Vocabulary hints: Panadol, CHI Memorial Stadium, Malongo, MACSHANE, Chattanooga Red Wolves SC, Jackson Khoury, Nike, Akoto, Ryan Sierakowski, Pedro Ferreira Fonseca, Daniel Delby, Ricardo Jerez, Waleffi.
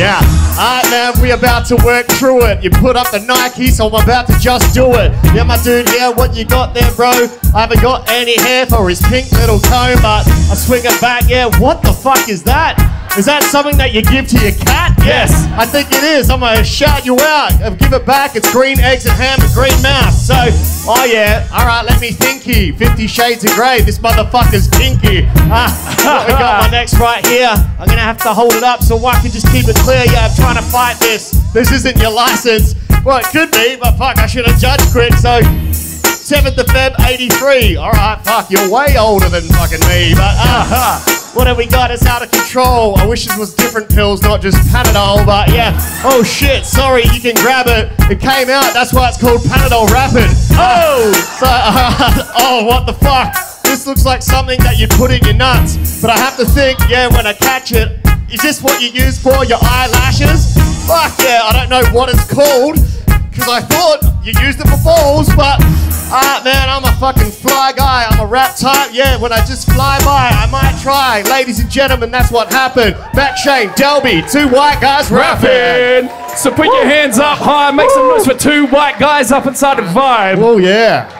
Yeah. All right, man, we about to work through it. You put up the Nike, so I'm about to just do it. Yeah, my dude, yeah, what you got there, bro? I haven't got any hair for his pink little comb, but I swing it back, yeah, what the fuck is that? Is that something that you give to your cat? Yes, I think it is. I'm gonna shout you out. Give it back. It's green eggs and ham and green mouse. So, oh yeah, all right, let me thinky. 50 shades of grey, this motherfucker's pinky. We got my next right here. I'm gonna have to hold it up so I can just keep it clear. Yeah, I'm trying to fight this. This isn't your license. Well, it could be, but fuck, I should have judged quick, so. 7th of Feb, 83. All right, fuck, you're way older than fucking me, but what have we got? It's out of control. I wish this was different pills, not just Panadol, but yeah. Oh shit, sorry, you can grab it. It came out, that's why it's called Panadol Rapid. Oh! So, oh, what the fuck? This looks like something that you put in your nuts, but I have to think, yeah, when I catch it, is this what you use for your eyelashes? Fuck yeah, I don't know what it's called, because I thought you used it for balls, but ah, man, I'm a fucking fly guy. I'm a rap type. Yeah, when I just fly by, I might try. Ladies and gentlemen, that's what happened. Backshane, Delby, two white guys rapping. So put your hands up high. Make some noise for two white guys up inside the vibe. Oh, yeah.